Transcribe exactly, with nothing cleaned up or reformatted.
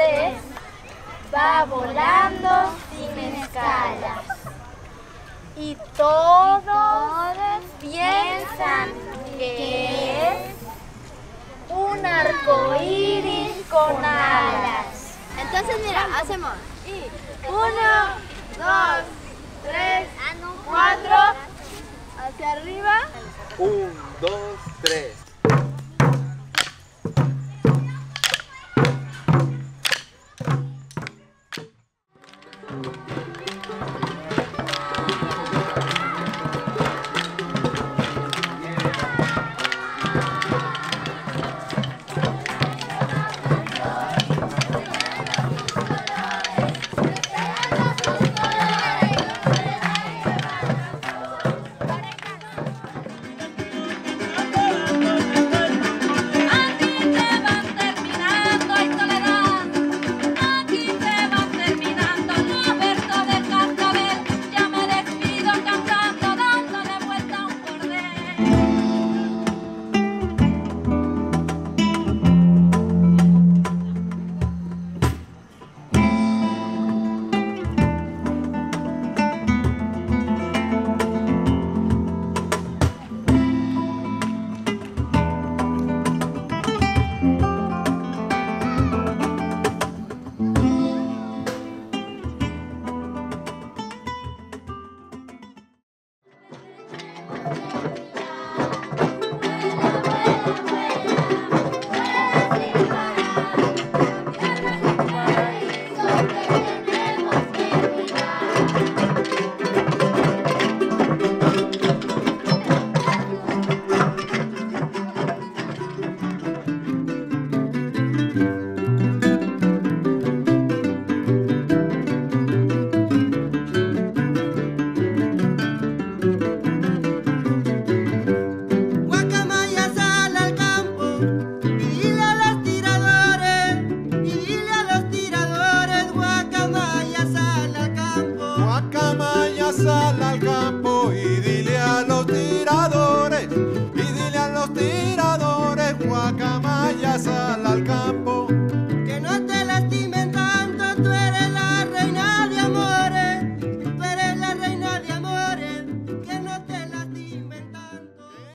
express va volando sin escalas. Y todos, y todos piensan que es un arco iris con alas. Entonces mira, hacemos uno, dos, tres, cuatro, hacia arriba. Un, dos, tres. Sal al campo y dile a los tiradores, y dile a los tiradores, guacamaya sal.